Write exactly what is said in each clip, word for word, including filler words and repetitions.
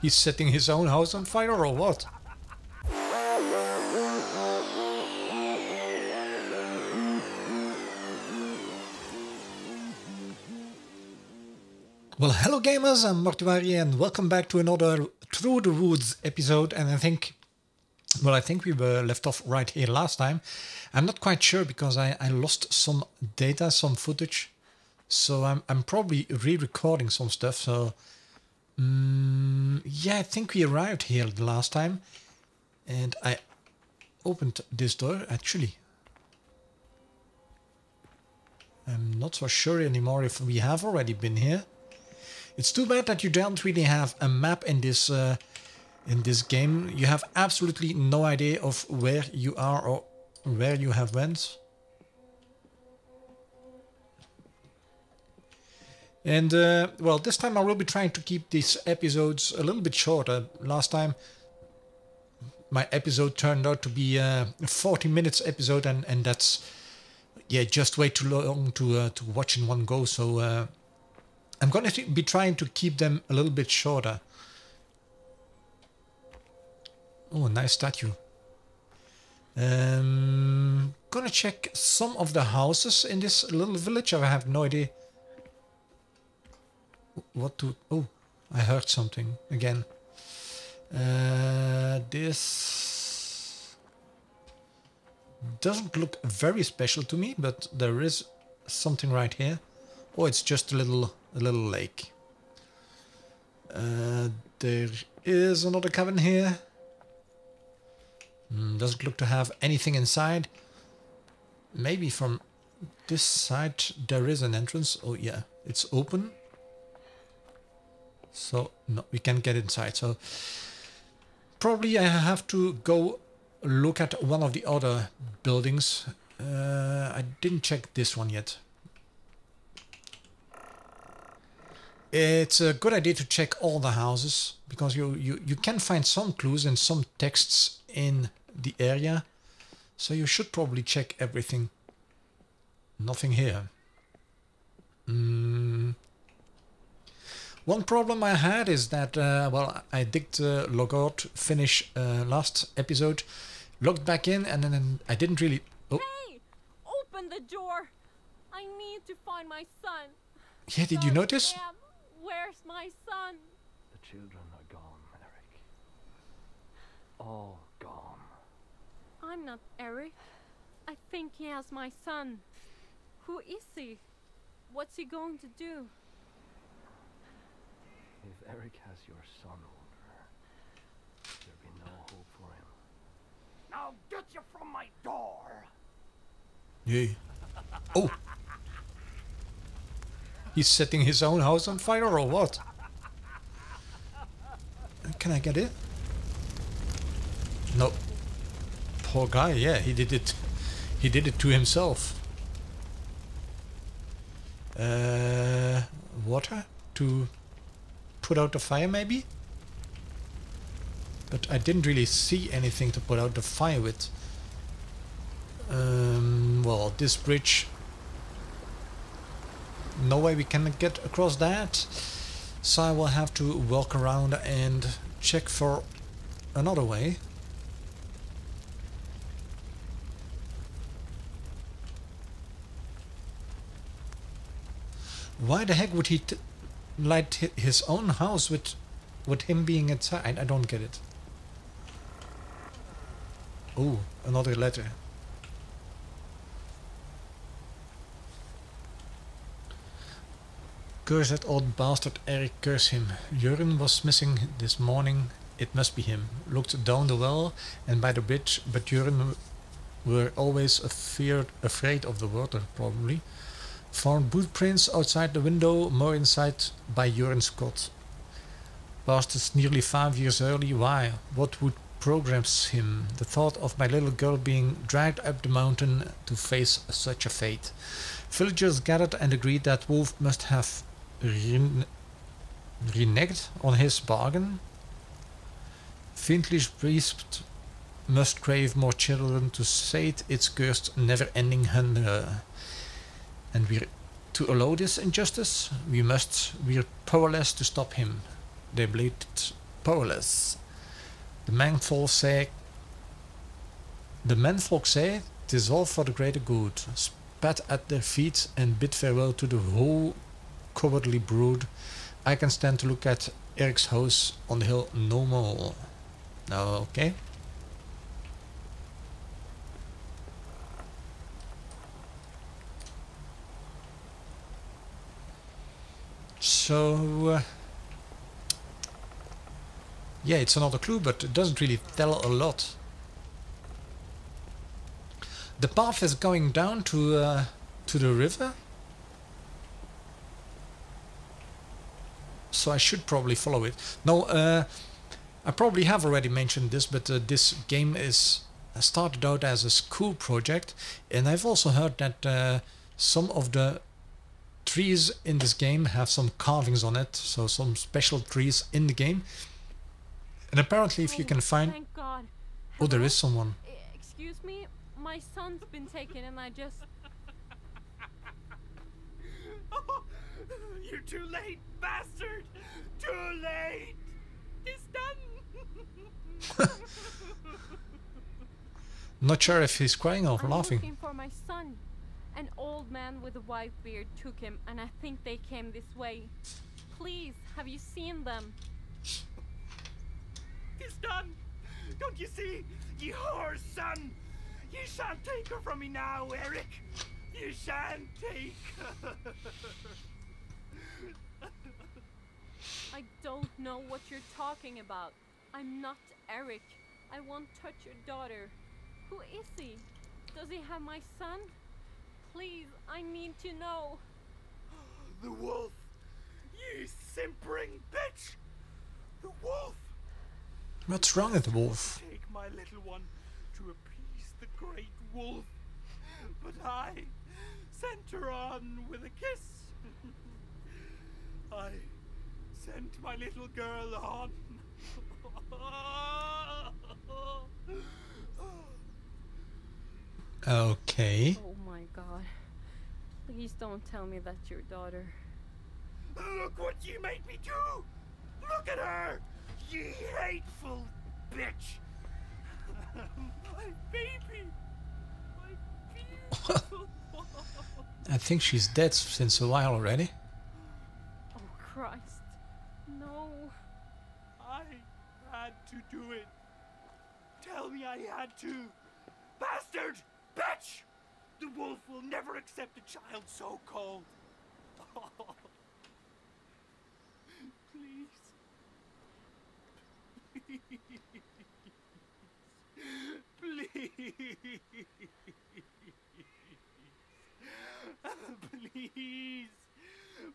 He's setting his own house on fire or what? Well, hello gamers, I'm Mortuari and welcome back to another Through the Woods episode. And I think, well, I think we were left off right here last time. I'm not quite sure because I, I lost some data, some footage. So I'm, I'm probably re-recording some stuff. So um, yeah, I think we arrived here the last time and I opened this door actually. I'm not so sure anymore if we have already been here. It's too bad that you don't really have a map in this uh, in this game. You have absolutely no idea of where you are or where you have went. And uh, well, this time I will be trying to keep these episodes a little bit shorter. Last time my episode turned out to be a forty minutes episode, and and that's yeah, just way too long to uh, to watch in one go. So uh, I'm going to be trying to keep them a little bit shorter. Oh, nice statue. Um, gonna check some of the houses in this little village. I have no idea what to. Oh, I heard something again. Uh, this. Doesn't look very special to me, but there is something right here. Oh, it's just a little a little lake. Uh, there is another cabin here. Mm, doesn't look to have anything inside. Maybe from this side there is an entrance. Oh yeah, it's open. So no, we can't get inside. So probably I have to go look at one of the other buildings. Uh, I didn't check this one yet. It's a good idea to check all the houses because you, you, you can find some clues and some texts in the area. So you should probably check everything. Nothing here. Mm. One problem I had is that, uh, well, I did uh, log out, finish uh, last episode, logged back in, and then I didn't really... Oh. Hey! Open the door! I need to find my son! Yeah, did you notice? Damn. Where's my son? The children are gone, Eric. All gone. I'm not Eric. I think he has my son. Who is he? What's he going to do? If Eric has your son, there'll be no hope for him. Now get you from my door! Yay. Oh! He's setting his own house on fire or what? Can I get it? No. Poor guy, yeah, he did it. He did it to himself. Uh, water? To... put out the fire maybe? But I didn't really see anything to put out the fire with. Um, well, this bridge, no way we can get across that, so I will have to walk around and check for another way. Why the heck would he t light his own house with with him being inside? I don't get it. Oh, another letter. Curse that old bastard Eric, curse him. Jürgen was missing this morning. It must be him. Looked down the well and by the bridge, but Jürgen were always afeard, afraid of the water, probably. Found bootprints outside the window, more inside by Jorin Scott. Bastards nearly five years early. Why? What would progress him? The thought of my little girl being dragged up the mountain to face such a fate. Villagers gathered and agreed that Wolf must have ren reneged on his bargain. Fiendlish beast must crave more children to sate its cursed never-ending hunger. And we're to allow this injustice, we must, we're powerless to stop him. They blamed Polis. The menfolk say, the menfolk say, 'tis all for the greater good. Spat at their feet and bid farewell to the whole cowardly brood. I can stand to look at Eric's house on the hill no more. No, okay. So, uh, yeah, it's another clue, but it doesn't really tell a lot. The path is going down to uh, to the river, so I should probably follow it. No, uh, I probably have already mentioned this, but uh, this game is started out as a school project, and I've also heard that uh, some of the trees in this game have some carvings on it, so some special trees in the game. And apparently, if you can find, thank God. Oh, there is someone. Excuse me, my son's been taken, and I just. Oh, you're too late, bastard! Too late. He's done. Not sure if he's crying or I'm laughing. Looking for my son. An old man with a white beard took him, and I think they came this way. Please, have you seen them? It's done! Don't you see? Ye whore's son! You shan't take her from me now, Eric! You shan't take her! I don't know what you're talking about. I'm not Eric. I won't touch your daughter. Who is he? Does he have my son? Please, I need to know. The wolf! You simpering bitch! The wolf! What's wrong with the wolf? Take my little one to appease the great wolf. But I sent her on with a kiss. I sent my little girl on. Okay. Oh my God. Please don't tell me that's your daughter. Look what you made me do! Look at her! You hateful bitch! My baby! My beautiful one! I think she's dead since a while already. Oh Christ. No. I had to do it. Tell me I had to. Bastard! Bitch! The wolf will never accept a child so cold. Oh. Please. Please. Please.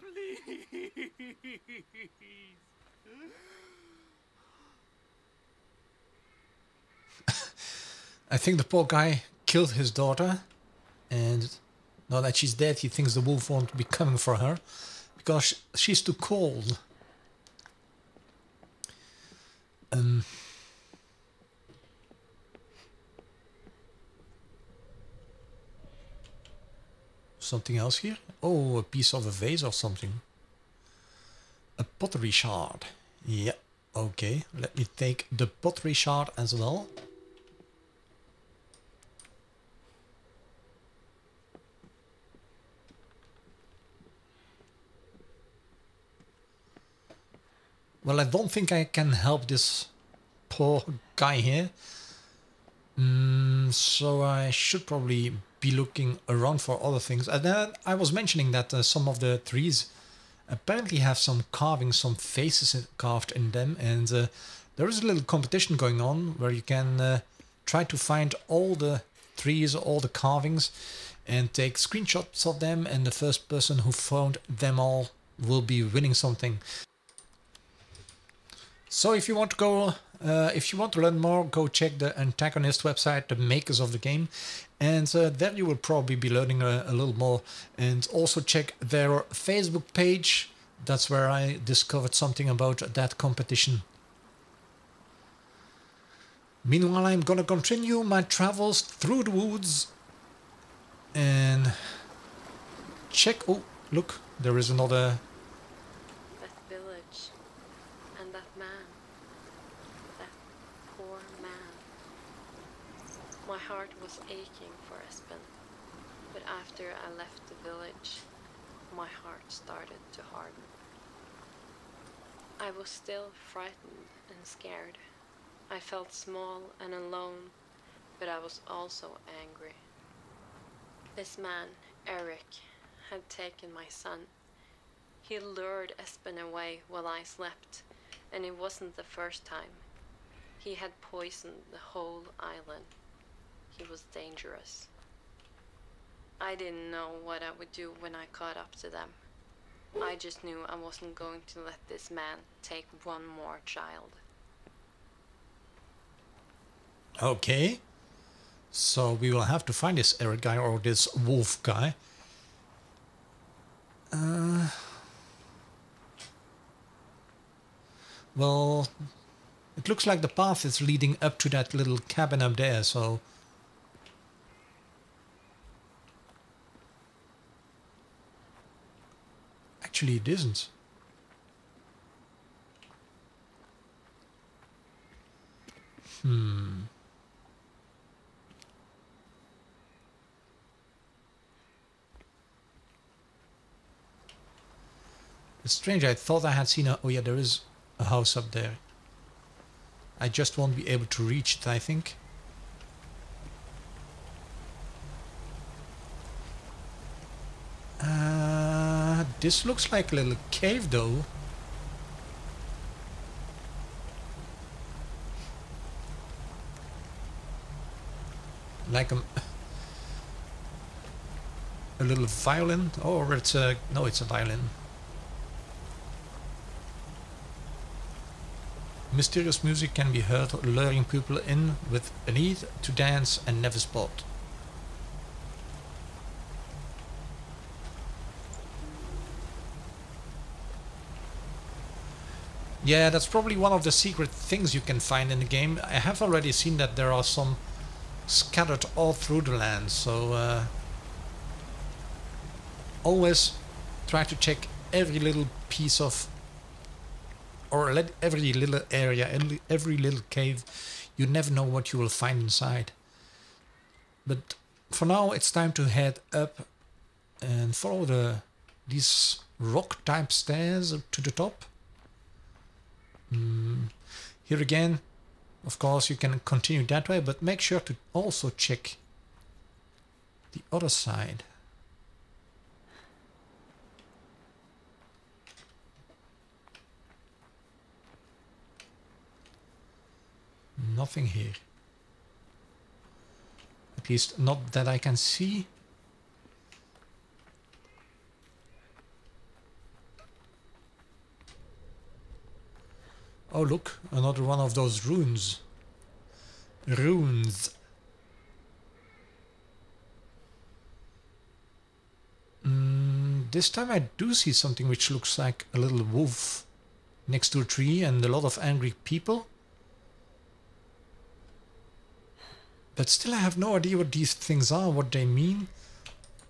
Please. I think the poor guy killed his daughter, and now that she's dead he thinks the wolf won't be coming for her because she's too cold. Um, something else here? Oh, a piece of a vase or something. A pottery shard. Yeah, okay. Let me take the pottery shard as well. Well, I don't think I can help this poor guy here. Mm, so I should probably be looking around for other things. And then I was mentioning that uh, some of the trees apparently have some carvings, some faces carved in them. And uh, there is a little competition going on where you can uh, try to find all the trees, all the carvings, and take screenshots of them. And the first person who found them all will be winning something. So if you want to go, uh, if you want to learn more, go check the Antagonist website, the makers of the game, and uh, there you will probably be learning a, a little more. And also check their Facebook page. That's where I discovered something about that competition. Meanwhile, I'm gonna continue my travels through the woods and check. Oh, look, there is another. poor man. My heart was aching for Espen, but after I left the village, my heart started to harden. I was still frightened and scared. I felt small and alone, but I was also angry. This man, Eric, had taken my son. He lured Espen away while I slept, and it wasn't the first time. He had poisoned the whole island. He was dangerous. I didn't know what I would do when I caught up to them. I just knew I wasn't going to let this man take one more child. Okay. So we will have to find this Eric guy or this wolf guy. Uh... Well, it looks like the path is leading up to that little cabin up there, so... Actually, it isn't. Hmm... It's strange, I thought I had seen a... Oh yeah, there is a house up there. I just won't be able to reach it, I think. Uh, this looks like a little cave though. Like a... A little violin? Or it's a... No, it's a violin. Mysterious music can be heard, luring people in with a need to dance and never spot. Yeah, that's probably one of the secret things you can find in the game. I have already seen that there are some scattered all through the land, so uh, always try to check every little piece of or let every little area, every little cave, you never know what you will find inside. But for now it's time to head up and follow the these rock type stairs up to the top. Mm. Here again, of course you can continue that way, but make sure to also check the other side. Nothing here. At least not that I can see. Oh look, another one of those runes. Runes. Mm, this time I do see something which looks like a little wolf next to a tree and a lot of angry people. But still I have no idea what these things are, what they mean,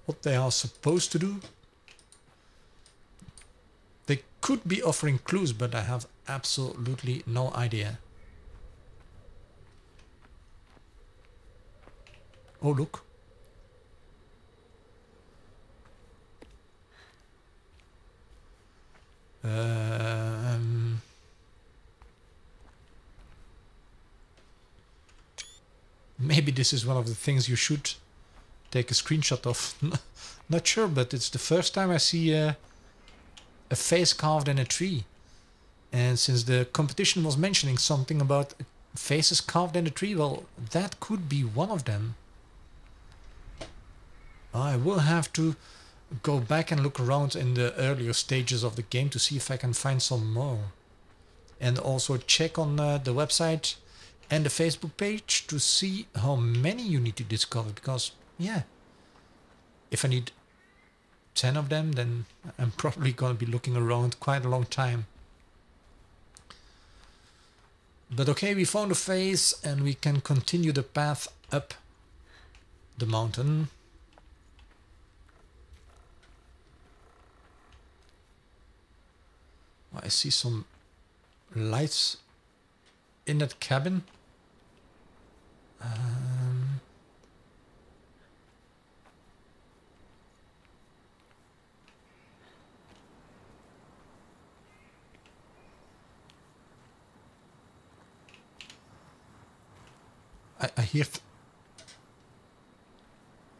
what they are supposed to do. They could be offering clues, but I have absolutely no idea. Oh look. Um... Maybe this is one of the things you should take a screenshot of. Not sure, but it's the first time I see a, a face carved in a tree. And since the competition was mentioning something about faces carved in a tree, well, that could be one of them. I will have to go back and look around in the earlier stages of the game to see if I can find some more. And also check on uh, the website and the Facebook page to see how many you need to discover, because yeah, if I need ten of them, then I'm probably gonna be looking around quite a long time. But okay, we found a face and we can continue the path up the mountain. I see some lights in that cabin. Um, I, I hear... Th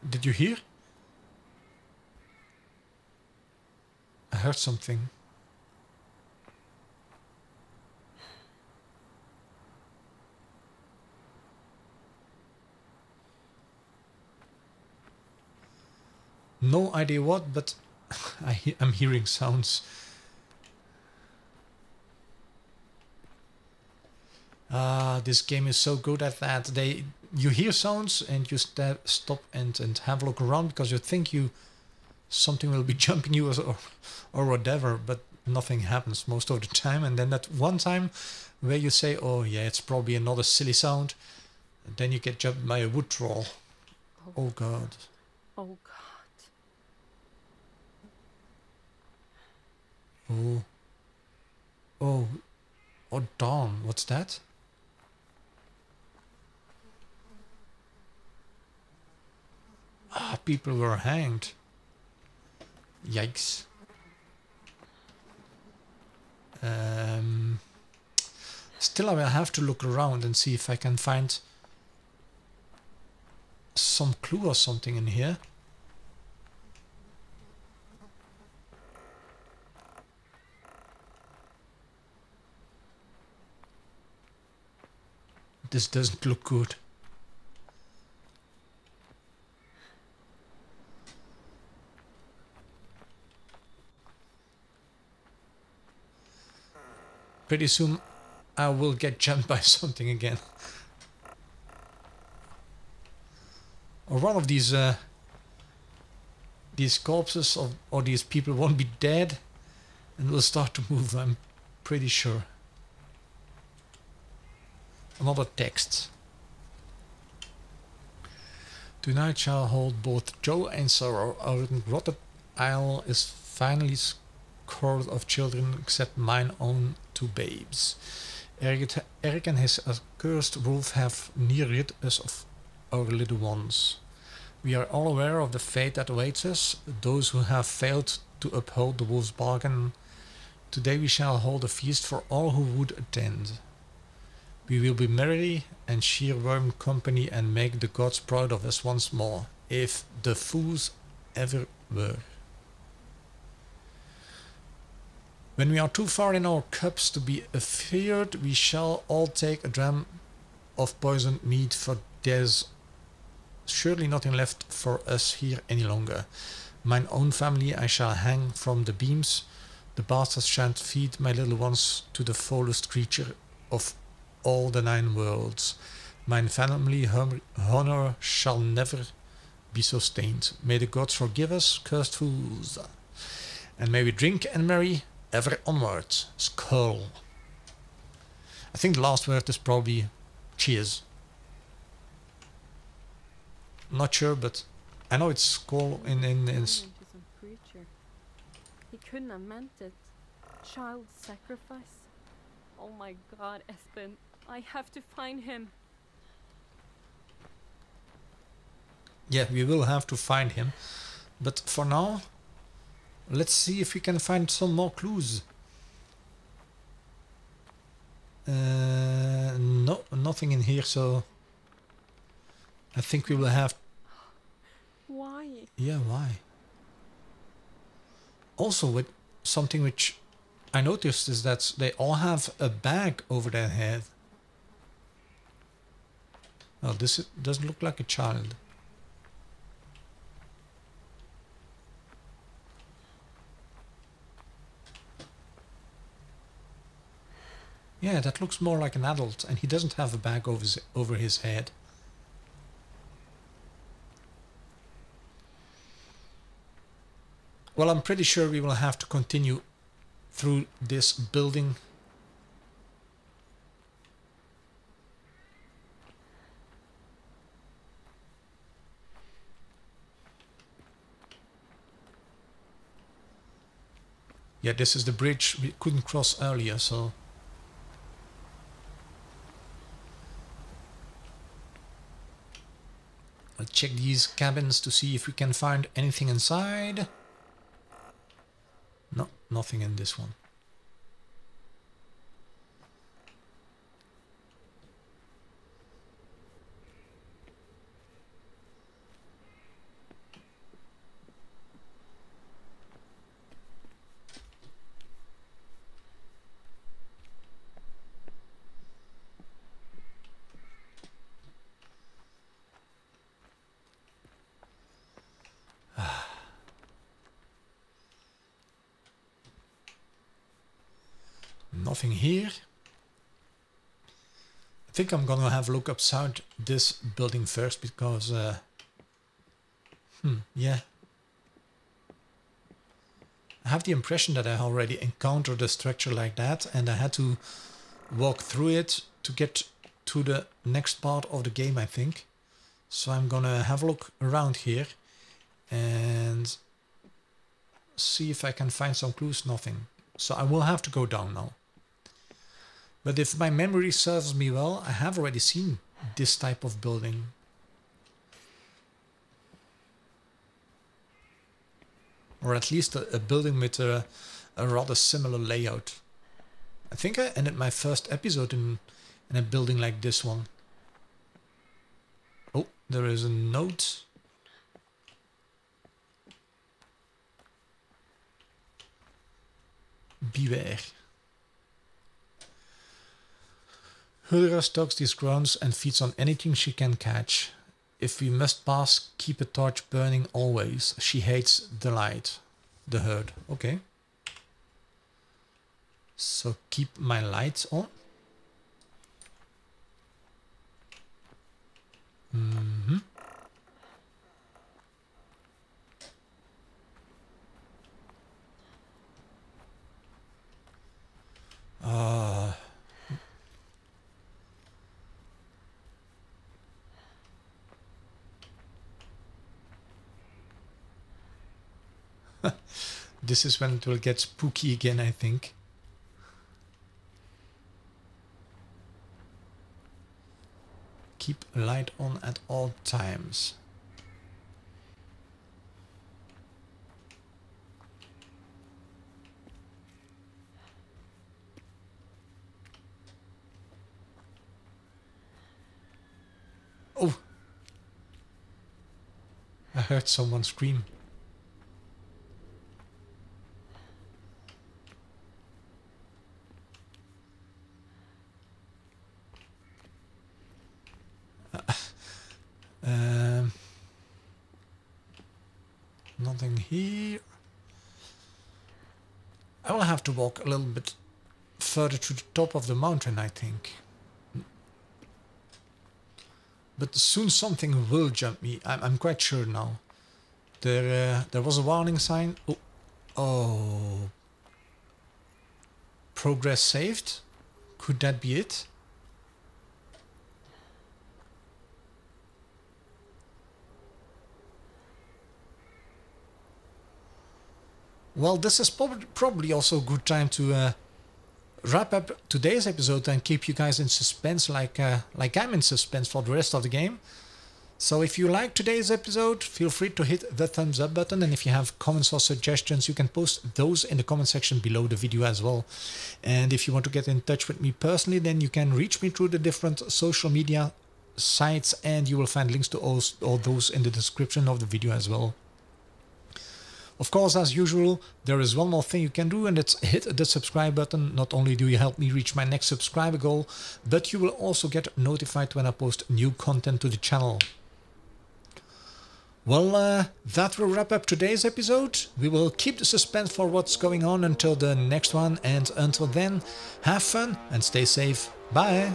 Did you hear? I heard something. No idea what, but I he I'm hearing sounds. Ah, this game is so good at that. They, you hear sounds and you st stop and, and have a look around because you think you something will be jumping you or, or whatever, but nothing happens most of the time. And then that one time where you say, oh yeah, it's probably another silly sound, and then you get jumped by a wood troll. Oh, oh God. Oh God. Oh, oh, oh, darn, what's that? Ah, people were hanged. Yikes. Um, still, I will have to look around and see if I can find some clue or something in here. This doesn't look good. Pretty soon I will get jumped by something again. Or one of these uh, these corpses of, or these people won't be dead and will start to move, I'm pretty sure. Another text. Tonight shall hold both joy and sorrow. Our rotted isle is finally scored of children except mine own two babes. Eric, Eric and his accursed wolf have near rid us of our little ones. We are all aware of the fate that awaits us, those who have failed to uphold the wolf's bargain. Today we shall hold a feast for all who would attend. We will be merry and sheer warm company and make the gods proud of us once more, if the fools ever were. When we are too far in our cups to be afeared, we shall all take a dram of poisoned mead, for there's surely nothing left for us here any longer. Mine own family I shall hang from the beams. The bastards shan't feed my little ones to the foulest creature of all the nine worlds. Mine family honor shall never be so stained. May the gods forgive us, cursed fools. And may we drink and marry ever onwards. Skull. I think the last word is probably cheers. Not sure, but I know it's skull in... in, in he couldn't have meant it. Child sacrifice. Oh my God, Espen. I have to find him. Yeah, we will have to find him. But for now, let's see if we can find some more clues. Uh, no, nothing in here, so I think we will have... Why? Yeah, why? Also, with something which I noticed is that they all have a bag over their head. Well, this doesn't look like a child. Yeah, that looks more like an adult, and he doesn't have a bag over his, over his head. Well, I'm pretty sure we will have to continue through this building. Yeah, this is the bridge we couldn't cross earlier, so... Let's check these cabins to see if we can find anything inside. No, nothing in this one. Nothing here. I think I'm gonna have a look outside this building first because uh, hmm, yeah, I have the impression that I already encountered a structure like that and I had to walk through it to get to the next part of the game, I think. So I'm gonna have a look around here and see if I can find some clues. Nothing. So I will have to go down now. But if my memory serves me well, I have already seen this type of building. Or at least a, a building with a, a rather similar layout. I think I ended my first episode in, in a building like this one. Oh, there is a note. Beware. Huldra stalks these grounds and feeds on anything she can catch. If we must pass, keep a torch burning always. She hates the light. The herd. Okay. So keep my lights on. Mm-hmm. Uh... This is when it will get spooky again, I think. Keep a light on at all times. Oh! I heard someone scream. Um, nothing here. I will have to walk a little bit further to the top of the mountain, I think. But soon something will jump me. I'm, I'm quite sure now. There, uh, there was a warning sign. Oh, oh. Progress saved. Could that be it? Well, this is prob probably also a good time to uh, wrap up today's episode and keep you guys in suspense like, uh, like I'm in suspense for the rest of the game. So if you like today's episode, feel free to hit the thumbs up button, and if you have comments or suggestions, you can post those in the comment section below the video as well. And if you want to get in touch with me personally, then you can reach me through the different social media sites, and you will find links to all, all those in the description of the video as well. Of course, as usual, there is one more thing you can do, and it's hit the subscribe button. Not only do you help me reach my next subscriber goal, but you will also get notified when I post new content to the channel. Well, uh, that will wrap up today's episode. We will keep the suspense for what's going on until the next one, and until then, have fun and stay safe. Bye!